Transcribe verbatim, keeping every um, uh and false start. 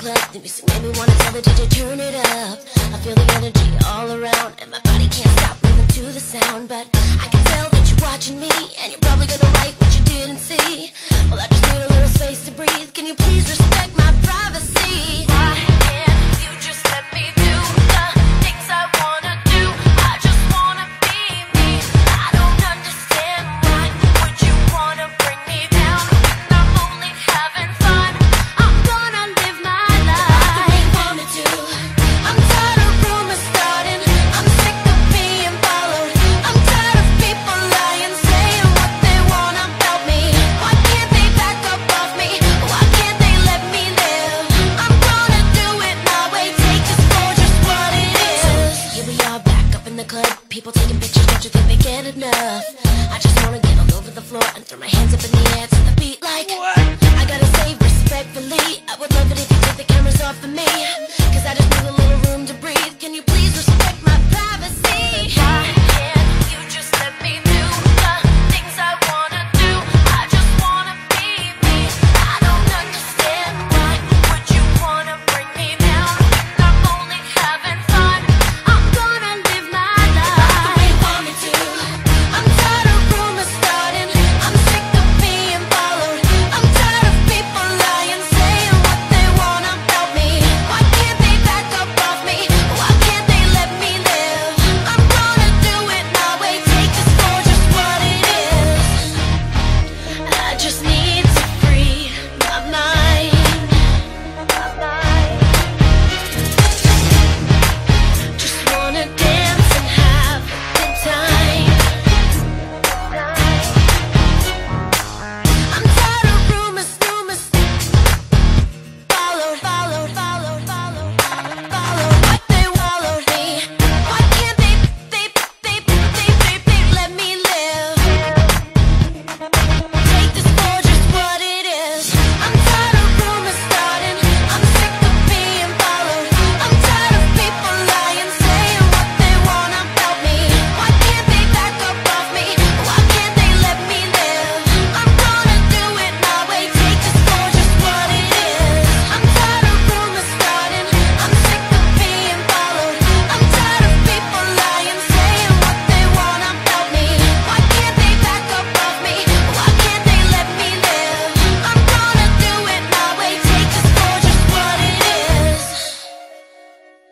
club, the music made me wanna tell the D J turn it up. I feel the energy all around, and my body can't stop moving to the sound. But I can tell that you're watching me, and you're probably gonna like what you didn't see. Well, I just need a little space to breathe. Can you please respect my privacy? Why can't you just let me do the things I wanna do? I just wanna be me. I don't understand why would you wanna bring me down when I'm only having fun. I'm gonna live my life the way I wanna do. I'm tired of rumors starting. I'm sick of being followed. I'm tired of people lying, saying what they want about me. Why can't they back up off me? Why can't they let me live? I'm gonna do it my way. Take us for just what it is. So here we are back up in the club. People taking pictures, don't you think they get enough? I just wanna get all over the floor and throw my hands up in the air to the beat like what? I gotta say respectfully, I would love it if you took the cameras off of me, cause I just